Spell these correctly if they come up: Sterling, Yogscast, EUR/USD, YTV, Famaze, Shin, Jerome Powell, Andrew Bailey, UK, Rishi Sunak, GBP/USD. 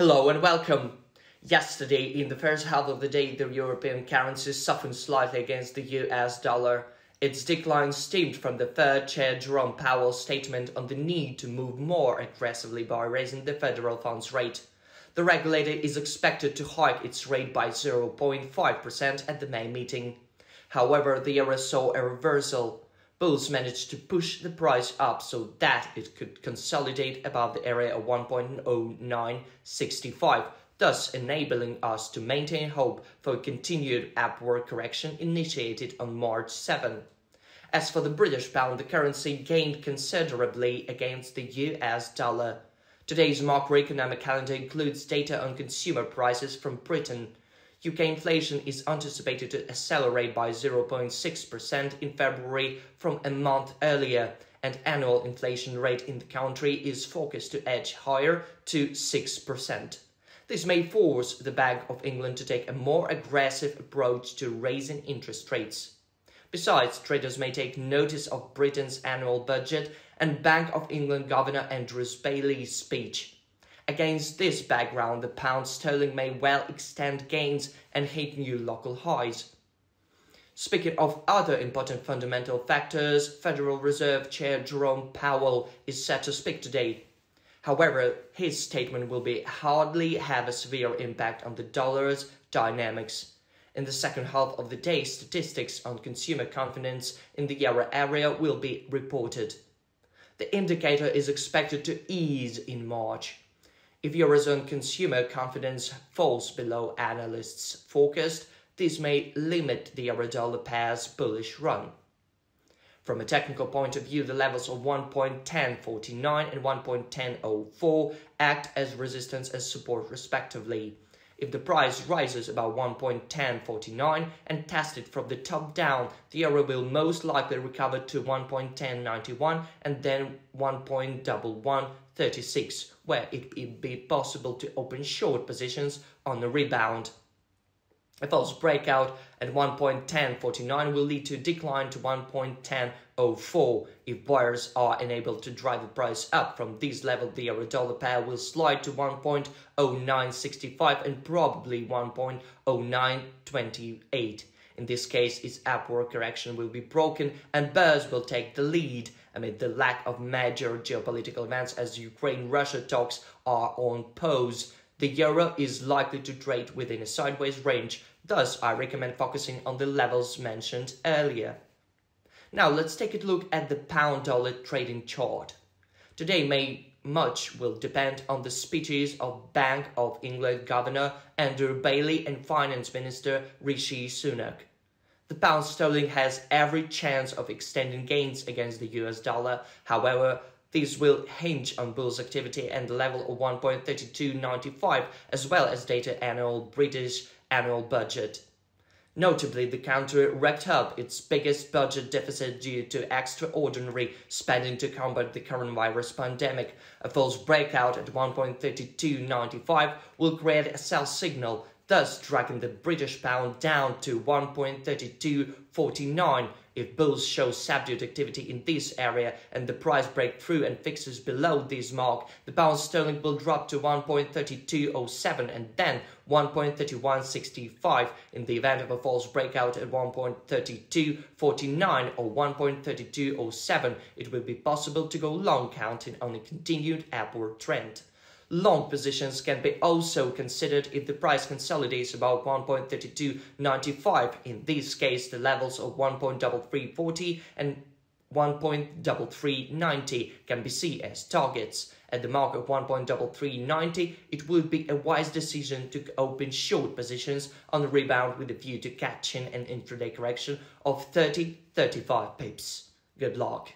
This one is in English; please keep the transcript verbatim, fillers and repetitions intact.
Hello and welcome. Yesterday, in the first half of the day, the European currencies softened slightly against the U S dollar. Its decline stemmed from the Fed Chair Jerome Powell's statement on the need to move more aggressively by raising the federal funds rate. The regulator is expected to hike its rate by zero point five percent at the May meeting. However, the euro saw a reversal. Bulls managed to push the price up so that it could consolidate above the area of one point oh nine six five, thus enabling us to maintain hope for a continued upward correction initiated on March seventh. As for the British pound, the currency gained considerably against the U S dollar. Today's macroeconomic calendar includes data on consumer prices from Britain. U K inflation is anticipated to accelerate by zero point six percent in February from a month earlier, and annual inflation rate in the country is forecast to edge higher to six percent. This may force the Bank of England to take a more aggressive approach to raising interest rates. Besides, traders may take notice of Britain's annual budget and Bank of England Governor Andrew Bailey's speech. Against this background, the pound sterling may well extend gains and hit new local highs. Speaking of other important fundamental factors, Federal Reserve Chair Jerome Powell is set to speak today. However, his statement will be hardly have a severe impact on the dollar's dynamics. In the second half of the day, statistics on consumer confidence in the euro area will be reported. The indicator is expected to ease in March. If Eurozone consumer confidence falls below analysts' forecast, this may limit the euro-dollar pair's bullish run. From a technical point of view, the levels of one point one oh four nine and one point one oh zero four act as resistance and support respectively. If the price rises about one point one oh four nine and tested from the top down, the euro will most likely recover to one point one oh nine one and then one point one one three six, where it would be possible to open short positions on a rebound. A false breakout at one point one oh four nine will lead to a decline to one point one oh four. If buyers are unable to drive the price up from this level, the euro-dollar pair will slide to one point oh nine six five and probably one point oh nine two eight. In this case, its upward correction will be broken and bears will take the lead amid the lack of major geopolitical events as Ukraine-Russia talks are on pause. The euro is likely to trade within a sideways range, thus I recommend focusing on the levels mentioned earlier. Now let's take a look at the pound-dollar trading chart. Today may much will depend on the speeches of Bank of England Governor Andrew Bailey and Finance Minister Rishi Sunak. The pound sterling has every chance of extending gains against the U S dollar, however, this will hinge on bulls activity and the level of one point three two nine five, as well as data annual British annual budget. Notably, the country racked up its biggest budget deficit due to extraordinary spending to combat the coronavirus pandemic. A false breakout at one point three two nine five will create a sell signal, thus dragging the British pound down to one point three two four nine. If bulls show subdued activity in this area and the price breaks through and fixes below this mark, the pound sterling will drop to one point three two oh seven and then one point three one six five. In the event of a false breakout at one point three two four nine or one point three two oh seven, it will be possible to go long, counting on a continued upward trend. Long positions can be also considered if the price consolidates about one point three two nine five. In this case, the levels of one point three three four zero and one point three three nine zero can be seen as targets. At the mark of one point three three nine zero, it would be a wise decision to open short positions on the rebound with a view to catching an intraday correction of thirty to thirty-five pips. Good luck.